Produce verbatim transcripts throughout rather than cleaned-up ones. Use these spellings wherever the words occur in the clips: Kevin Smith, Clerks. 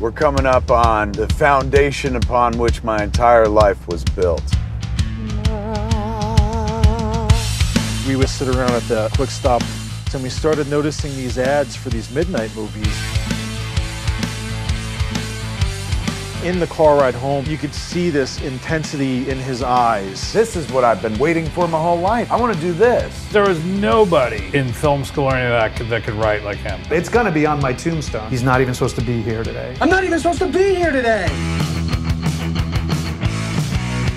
We're coming up on the foundation upon which my entire life was built. We would sit around at the quick stop, and we started noticing these ads for these midnight movies. In the car ride home, you could see this intensity in his eyes. This is what I've been waiting for my whole life. I want to do this. There was nobody in film school or any of that could, that could write like him. It's going to be on my tombstone. He's not even supposed to be here today. I'm not even supposed to be here today.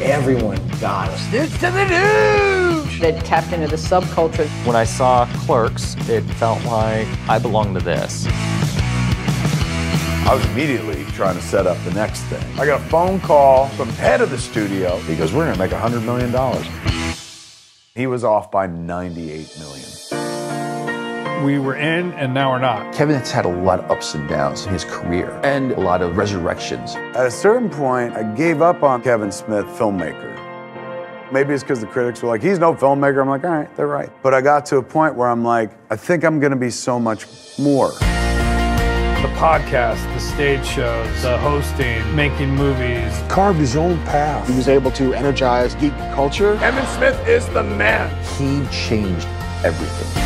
Everyone got us. This to the news! They tapped into the subculture. When I saw Clerks, it felt like I belonged to this. I was immediately trying to set up the next thing. I got a phone call from the head of the studio. He goes, we're gonna make one hundred million dollars. He was off by ninety-eight million dollars. We were in and now we're not. Kevin's had a lot of ups and downs in his career and a lot of resurrections. At a certain point, I gave up on Kevin Smith, filmmaker. Maybe it's because the critics were like, he's no filmmaker. I'm like, all right, they're right. But I got to a point where I'm like, I think I'm gonna be so much more. The podcast, the stage shows, the hosting, making movies. Carved his own path. He was able to energize geek culture. Kevin Smith is the man. He changed everything.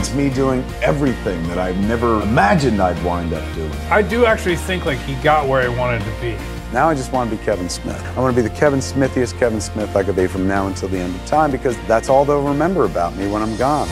It's me doing everything that I never imagined I'd wind up doing. I do actually think like he got where he wanted to be. Now I just want to be Kevin Smith. I want to be the Kevin Smithiest Kevin Smith I could be from now until the end of time, because that's all they'll remember about me when I'm gone.